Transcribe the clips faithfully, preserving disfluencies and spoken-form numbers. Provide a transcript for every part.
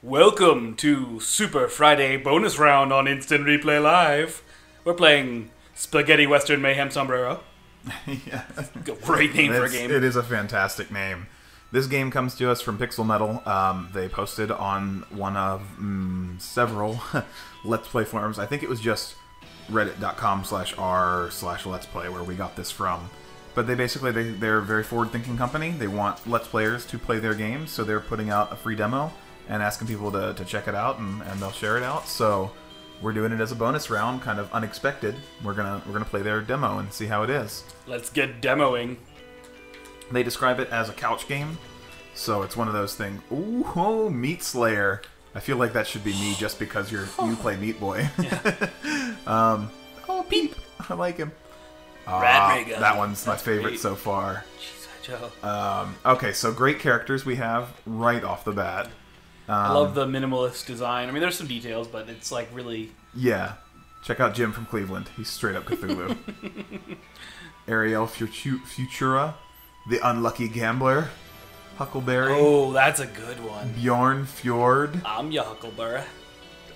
Welcome to Super Friday bonus round on Instant Replay Live. We're playing Spaghetti Western Mayhem Sombrero. Yeah. Great name it's, for a game. It is a fantastic name. This game comes to us from Pixel Metal. Um, they posted on one of mm, several Let's Play forums. I think it was just reddit.com slash r slash Let's Play where we got this from. But they basically, they, they're a very forward-thinking company. They want Let's Players to play their games, so they're putting out a free demo and asking people to, to check it out, and, and they'll share it out. So we're doing it as a bonus round, kind of unexpected. We're gonna we're gonna play their demo and see how it is. Let's get demoing. They describe it as a couch game, so it's one of those things. Ooh, oh, Meat Slayer! I feel like that should be me, just because you're you play Meat Boy. Yeah. um, oh, Peep! I like him. Uh, that one's my favorite great. so far. Jeez, Joe. Um, okay, so great characters we have right off the bat. Um, I love the minimalist design. I mean, there's some details, but it's like really... Yeah. Check out Jim from Cleveland. He's straight up Cthulhu. Ariel Futu Futura, the unlucky gambler. Huckleberry. Oh, that's a good one. Bjorn Fjord. I'm your Huckleberry.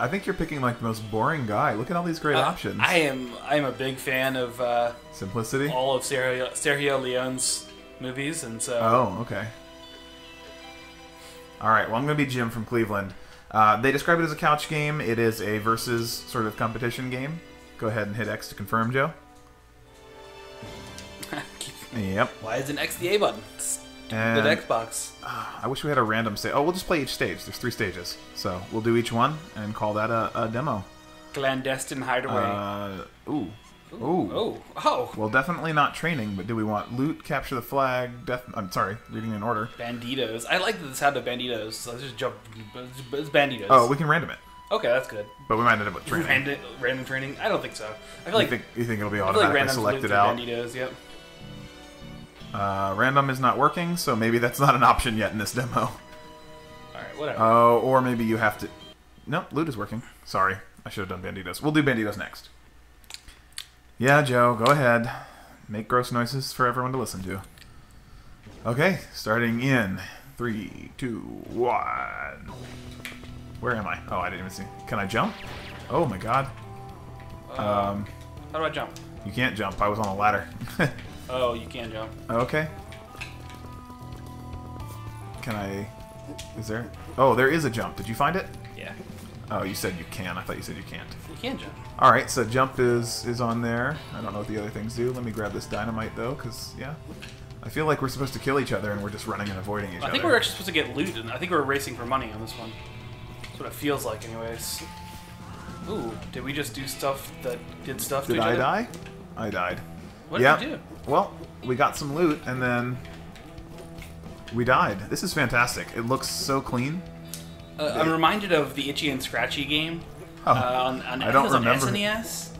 I think you're picking like the most boring guy. Look at all these great uh, options. I am. I am a big fan of uh, simplicity. All of Sergio, Sergio Leone's movies, and so. Oh, okay. All right. Well, I'm going to be Jim from Cleveland. Uh, they describe it as a couch game. It is a versus sort of competition game. Go ahead and hit X to confirm, Joe. Yep. Why is an X the A button? And, the Xbox. Uh, I wish we had a random stage. Oh, we'll just play each stage. There's three stages, so we'll do each one and call that a, a demo. Clandestine hideaway. Uh, ooh. Ooh. Ooh. Oh. Oh. Well, definitely not training. But do we want loot, capture the flag? Death. I'm sorry, reading in order. Banditos. I like the sound of Banditos. So let's just jump. It's Banditos. Oh, we can random it. Okay, that's good. But we might end up with training. Random, random training? I don't think so. I feel you like think, you think it'll be automatically I feel like selected out. Banditos. Yep. Uh, random is not working, so maybe that's not an option yet in this demo. Alright, whatever. Oh, uh, or maybe you have to... Nope, loot is working. Sorry, I should have done Banditos. We'll do Banditos next. Yeah, Joe, go ahead. Make gross noises for everyone to listen to. Okay, starting in three, two, one. Where am I? Oh, I didn't even see. Can I jump? Oh my god. Uh, um, how do I jump? You can't jump. I was on a ladder. Oh, you can jump. Okay. Can I... Is there... Oh, there is a jump. Did you find it? Yeah. Oh, you said you can. I thought you said you can't. You can jump. Alright, so jump is, is on there. I don't know what the other things do. Let me grab this dynamite, though, because, yeah. I feel like we're supposed to kill each other, and we're just running and avoiding each other. I think other. we're actually supposed to get looted. I think we're racing for money on this one. That's what it feels like, anyways. Ooh, did we just do stuff that did stuff did to each I other? Did I die? I died. What did yep. you do? Well, we got some loot, and then we died. This is fantastic. It looks so clean. Uh, they... I'm reminded of the Itchy and Scratchy game. Oh, uh, on, on, I, I don't remember. On S N E S?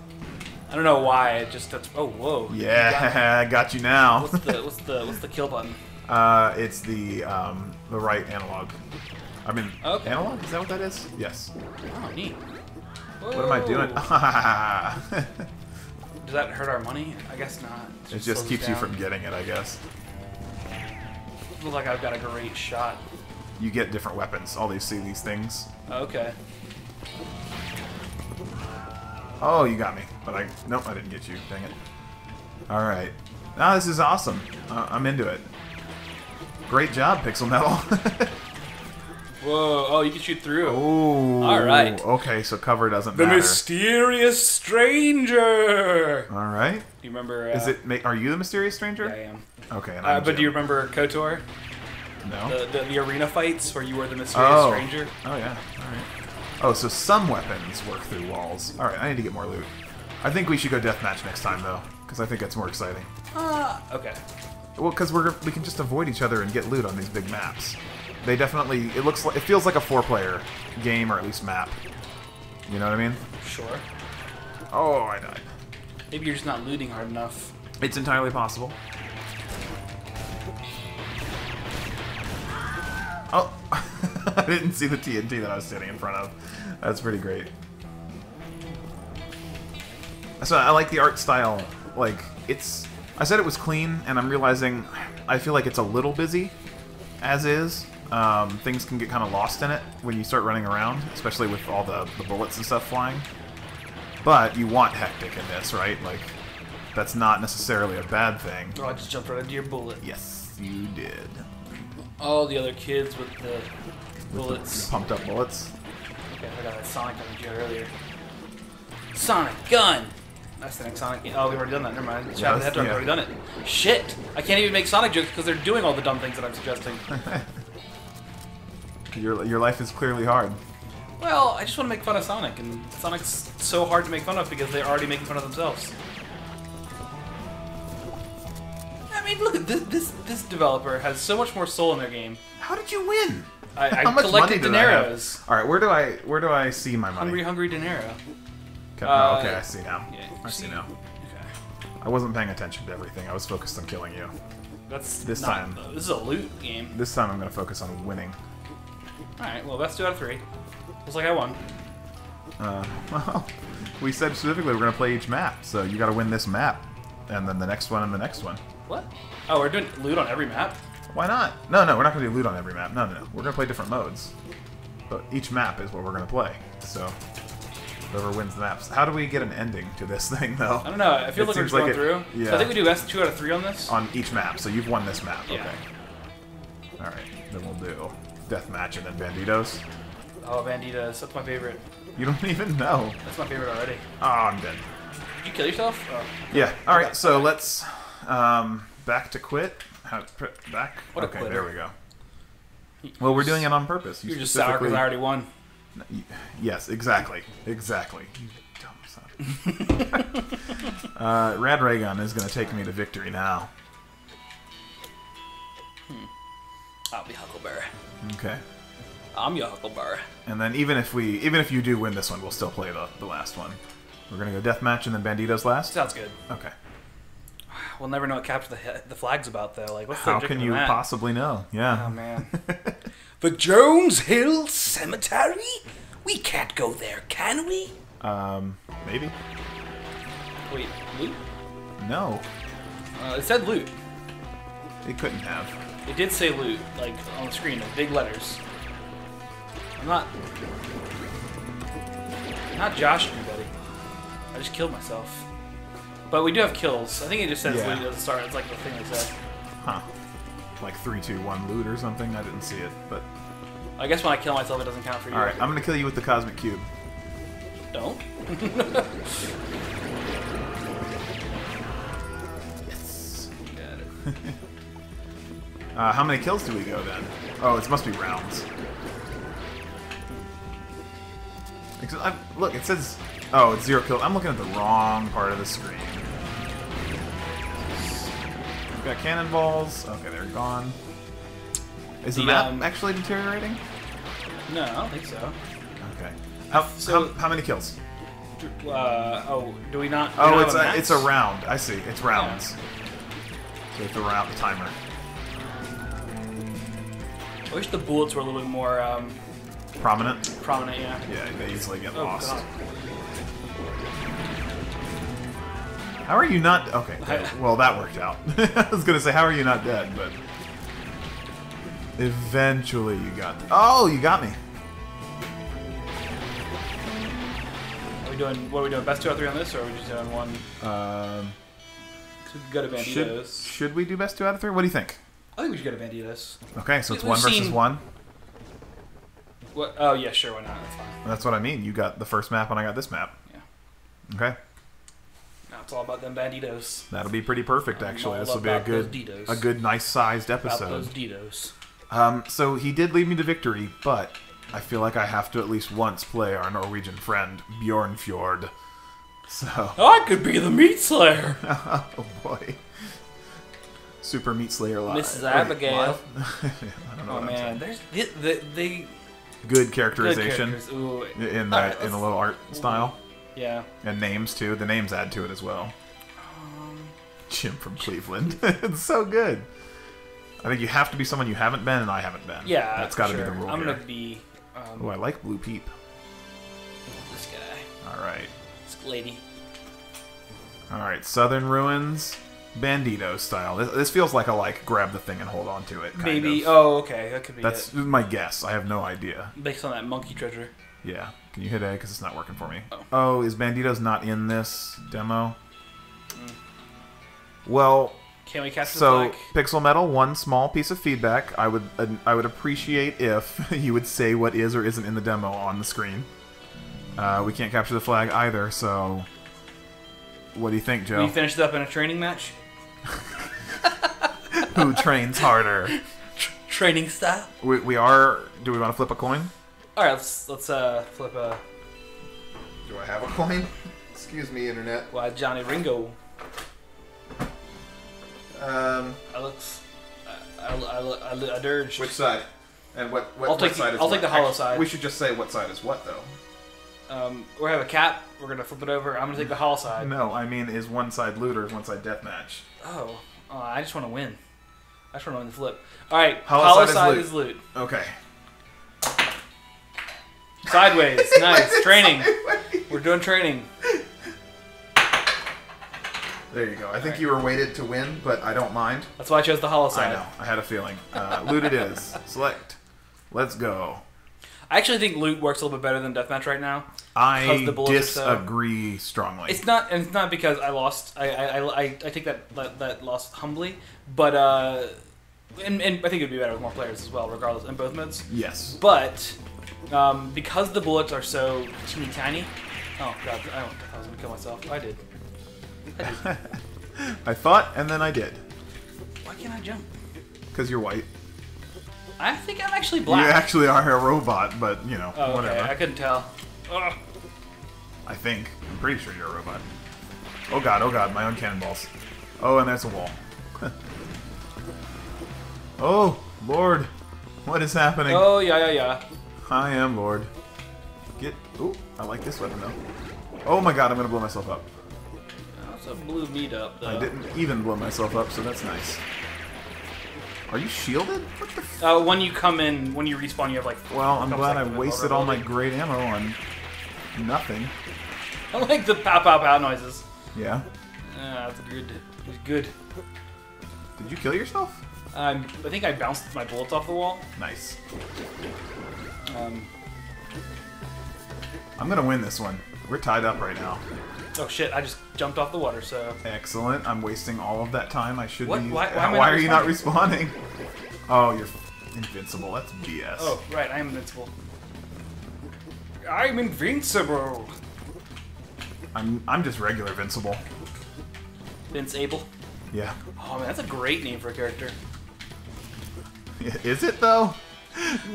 I don't know why. It just that's. Oh, whoa. Yeah, I got you now. What's the what's the what's the kill button? Uh, it's the um the right analog. I mean, okay. analog? Is that what that is? Yes. Oh, neat. Whoa. What am I doing? Does that hurt our money? I guess not. It just, it just keeps you from getting it, I guess. It looks like I've got a great shot. You get different weapons. All these see these things. Okay. Oh, you got me. But I... Nope, I didn't get you. Dang it. Alright. Ah, this is awesome. Uh, I'm into it. Great job, Pixel Metal. Whoa, oh, you can shoot through. Oh. Alright. Okay, so cover doesn't the matter. The Mysterious Stranger! Alright. Do you remember... Uh, Is it, are you the Mysterious Stranger? Yeah, I am. Okay, and uh, But Jim. Do you remember Kotor? No. The, the, the arena fights where you were the Mysterious oh. Stranger? Oh, yeah. Alright. Oh, so some weapons work through walls. Alright, I need to get more loot. I think we should go deathmatch next time, though, because I think that's more exciting. Uh, okay. Well, because we can just avoid each other and get loot on these big maps. They definitely, it looks like, it feels like a four-player game, or at least map. You know what I mean? Sure. Oh, I died. Maybe you're just not looting hard enough. It's entirely possible. Oh, I didn't see the T N T that I was standing in front of. That's pretty great. So I like the art style. Like, it's, I said it was clean, and I'm realizing I feel like it's a little busy, as is. um, things can get kind of lost in it when you start running around, especially with all the, the bullets and stuff flying. But you want hectic in this, right? Like, that's not necessarily a bad thing. Oh, I just jumped right into your bullet. Yes, you did. All the other kids with the bullets. Pumped up bullets. Okay, I got that Sonic on you earlier. Sonic gun! That's the next Sonic game. Oh, we've already done that. Never mind. Yes, yeah. I've already done it. Shit! I can't even make Sonic jokes because they're doing all the dumb things that I'm suggesting. your, your life is clearly hard. Well, I just want to make fun of Sonic, and Sonic's so hard to make fun of because they're already making fun of themselves. I mean, look at this. This this developer has so much more soul in their game. How did you win? I, I How much collected money dineros. All right, where do I where do I see my money? Hungry, hungry dinero. Okay, uh, okay, I see now. Yeah, I see, see now. Okay. I wasn't paying attention to everything. I was focused on killing you. That's this not, time. This is a loot game. This time I'm gonna focus on winning. All right. Well, that's two out of three. Looks like I won. Uh, well, we said specifically we're gonna play each map, so you got to win this map, and then the next one, and the next one. What? Oh, we're doing loot on every map? Why not? No, no, we're not going to do loot on every map. No, no, no. We're going to play different modes. But each map is what we're going to play. So, whoever wins the maps. How do we get an ending to this thing, though? I don't know. I feel it like we're just like going it, through. Yeah. So I think we do best two out of three on this. On each map. So you've won this map. Yeah. Okay. Alright. Then we'll do Deathmatch and then Bandidos. Oh, Bandidos. That's my favorite. You don't even know. That's my favorite already. Oh, I'm dead. Did you kill yourself? Oh. Yeah. Alright, okay. So let's... Um, back to quit. How, back. What okay, there we go. Well, we're doing it on purpose. You You're just sour because I already won. Yes, exactly, exactly. You dumb son. uh, Rad Raygun is going to take me to victory now. Hmm. I'll be Huckleberry. Okay. I'm your Huckleberry. And then even if we, even if you do win this one, we'll still play the the last one. We're going to go Deathmatch and then Bandidos last. Sounds good. Okay. We'll never know what Capture the, the Flag's about, though. Like, what's the How can you that? possibly know? Yeah. Oh, man. The Jones Hill Cemetery? We can't go there, can we? Um, maybe. Wait, loot? No. Uh, it said loot. It couldn't have. It did say loot, like, on the screen in big letters. I'm not... I'm not joshing anybody. I just killed myself. But we do have kills. I think it just says yeah. loot doesn't start. It's like the thing that said. Huh. Like three two one loot or something? I didn't see it, but... I guess when I kill myself, it doesn't count for you. Alright, I'm going to kill you with the Cosmic Cube. Don't. Yes. Got it. uh, how many kills do we go, then? Oh, it must be rounds. I, look, it says... Oh, it's zero kills. I'm looking at the wrong part of the screen. We've got cannonballs. Okay, they're gone. Is the, the map um, actually deteriorating? No, I don't think so. Okay. How, so, how, how many kills? Uh, oh, do we not? Do oh, we it's a, it's a round. I see. It's rounds. Yeah. So it's a round the timer. I wish the bullets were a little bit more um, prominent. Prominent, yeah. Yeah, they easily get oh, lost. God. How are you not... Okay, well, that worked out. I was going to say, how are you not dead, but... Eventually you got... Oh, you got me! Are we doing... What are we doing? Best two out of three on this, or are we just doing one? Um... We've got a Bandidos. Should, should we do best two out of three? What do you think? I think we should go to Bandidos. Okay, so it's We've one versus seen... one? What? Oh, yeah, sure, why not? That's fine. That's what I mean. You got the first map, and I got this map. Yeah. Okay. It's all about them Bandidos. That'll be pretty perfect, actually. This will be a good, a good, nice-sized episode. About those Ditos. Um, so he did lead me to victory, but I feel like I have to at least once play our Norwegian friend Bjornfjord. So I could be the Meat Slayer. Oh boy, Super Meat Slayer Live. Missus Abigail. I don't know. Oh man, there's the, the, the good characterization good in that right, in a little art style. Yeah. And names, too. The names add to it as well. Um, Jim from Cleveland. It's so good. I think you have to be someone you haven't been and I haven't been. Yeah, that's got to sure. be the rule. I'm going to be... Um, oh, I like Blue Peep. This guy. All right. This lady. All right, Southern Ruins. Bandito style. This, this feels like a like grab the thing and hold on to it. Kind Maybe. Of. Oh, okay. That could be. That's it. My guess. I have no idea. Based on that monkey treasure. Yeah. Can you hit A? Because it's not working for me. Oh. Oh, is Bandito's not in this demo? Mm. Well. Can we cast so this like? Pixel Metal? One small piece of feedback. I would uh, I would appreciate if you would say what is or isn't in the demo on the screen. Uh, we can't capture the flag either. So. What do you think, Joe? We finished up in a training match. Who trains harder? Tr training style. We, we are. Do we want to flip a coin? All right, let's let's uh flip a. Do I have a coin? Excuse me, internet. Why, Johnny Ringo? Um. I looks. I I I, I, I dirge. Which side? And what what, I'll what take side the, is I'll what? take the hollow Actually, side. We should just say what side is what, though. Um, we have a cap. We're gonna flip it over. I'm gonna take the hollow side. No, I mean, is one side looter, is one side deathmatch? Oh, uh, I just want to win. I just want to win the flip. All right, hollow, hollow side, side is, loot. is loot. Okay. Sideways, nice training. Sideways. We're doing training. There you go. I think right. you were weighted to win, but I don't mind. That's why I chose the hollow side. I know. I had a feeling. Uh, loot it is. Select. Let's go. I actually think loot works a little bit better than deathmatch right now. I the disagree so. strongly. It's not, and it's not because I lost. I I, I, I take that, that that loss humbly, but uh, and, and I think it'd be better with more players as well, regardless, in both modes. Yes. But um, because the bullets are so teeny tiny, oh god, I, don't, I was gonna kill myself. I did. I did. I thought, and then I did. Why can't I jump? Because you're white. I think I'm actually black. You actually are a robot, but, you know, oh, whatever. Okay. I couldn't tell. Ugh. I think. I'm pretty sure you're a robot. Oh god, oh god, my own cannonballs. Oh, and there's a wall. Oh, Lord. What is happening? Oh, yeah, yeah, yeah. I am Lord. Get... Ooh, I like this weapon, though. Oh my god, I'm gonna blow myself up. I also blew me up, though. I didn't even blow myself up, so that's nice. Are you shielded? What the f uh, when you come in, when you respawn, you have like... Well, I'm glad I wasted all my great ammo on nothing. I like the pow pow pow noises. Yeah? Yeah, that's good. It's good. Did you kill yourself? Um, I think I bounced my bullets off the wall. Nice. Um, I'm gonna win this one. We're tied up right now. Oh shit, I just jumped off the water, so... Excellent. I'm wasting all of that time. I should what? be... Why, why, why are you not responding? Oh, you're invincible. That's B S. Oh, right. I am invincible. I'm invincible! I'm I'm just regular invincible. Vince Able? Yeah. Oh, man, that's a great name for a character. Is it, though?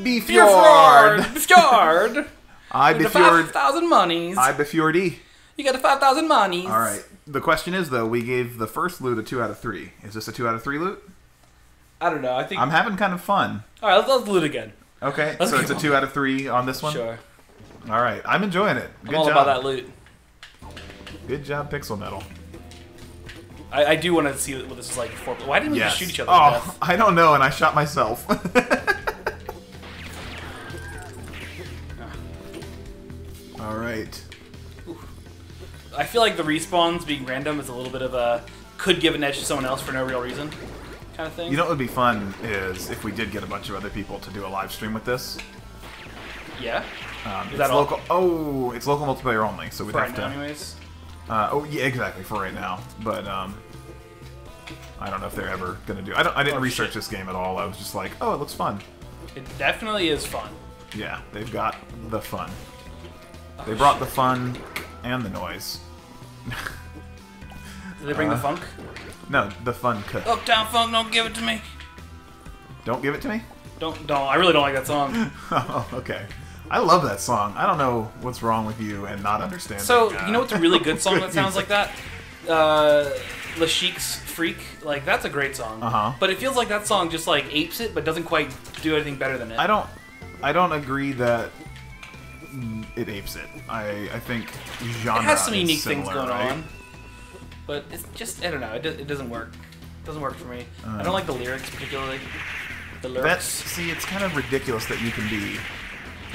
Befjord! Befjord! I Befjord... five thousand monies. I Befjordy. You got the five thousand monies. All right. The question is, though, we gave the first loot a two out of three. Is this a two out of three loot? I don't know. I think... I'm having kind of fun. All right. Let's, let's loot again. Okay. Let's so it's a two out of three on this one? Sure. All right. I'm enjoying it. Good I'm all job. about that loot. Good job, Pixel Metal. I, I do want to see what this is like before. Why didn't we yes. just shoot each other Oh, to death? I don't know, and I shot myself. All right. I feel like the respawns being random is a little bit of a could give an edge to someone else for no real reason kind of thing. You know what would be fun is if we did get a bunch of other people to do a live stream with this. Yeah. Um, is it's that local? All? Oh, it's local multiplayer only, so we'd for have right to. Now anyways. Uh, oh yeah, exactly for right now. But um, I don't know if they're ever gonna do. I don't. I didn't oh, research shit. this game at all. I was just like, oh, it looks fun. It definitely is fun. Yeah, they've got the fun. Oh, they brought shit. the fun and the noise. Did they bring uh, the funk? No, the fun cut. Uptown Funk, don't give it to me. Don't give it to me? Don't, don't. I really don't like that song. Oh, okay. I love that song. I don't know what's wrong with you and not understanding. So, you know what's a really good song that sounds like that? Uh, Le Chic's Freak. Like, that's a great song. Uh-huh. But it feels like that song just, like, apes it, but doesn't quite do anything better than it. I don't, I don't agree that... It apes it. I I think genre. It has some unique similar, things going right? on, but it's just I don't know. It, do, it doesn't work. It doesn't work for me. Um, I don't like the lyrics particularly. The lyrics. That's, see, it's kind of ridiculous that you can be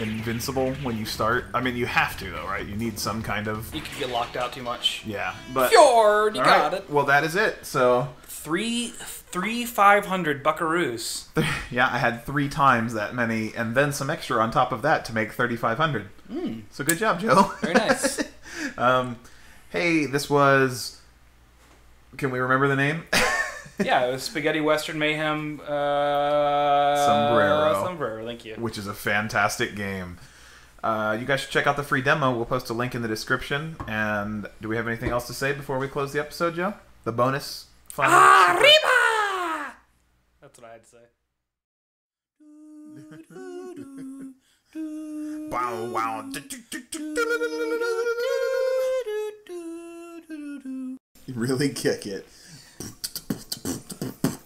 invincible when you start. I mean, you have to, though, right? You need some kind of... You could get locked out too much. Yeah, but... Fjord, you got it. Well, that is it, so... Three, three five hundred buckaroos. Yeah, I had three times that many, and then some extra on top of that to make thirty-five hundred. Mm. So good job, Joe. Very nice. um, hey, this was... Can we remember the name? Yeah, it was Spaghetti Western Mayhem uh, Sombrero. Sombrero, thank you. Which is a fantastic game. Uh, you guys should check out the free demo. We'll post a link in the description. And do we have anything else to say before we close the episode, Joe? The bonus? Final Arriba! That's what I'd say. Wow, wow. You really kick it.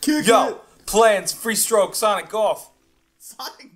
Kick Yo, it. Plans, free stroke, Sonic Golf. Sonic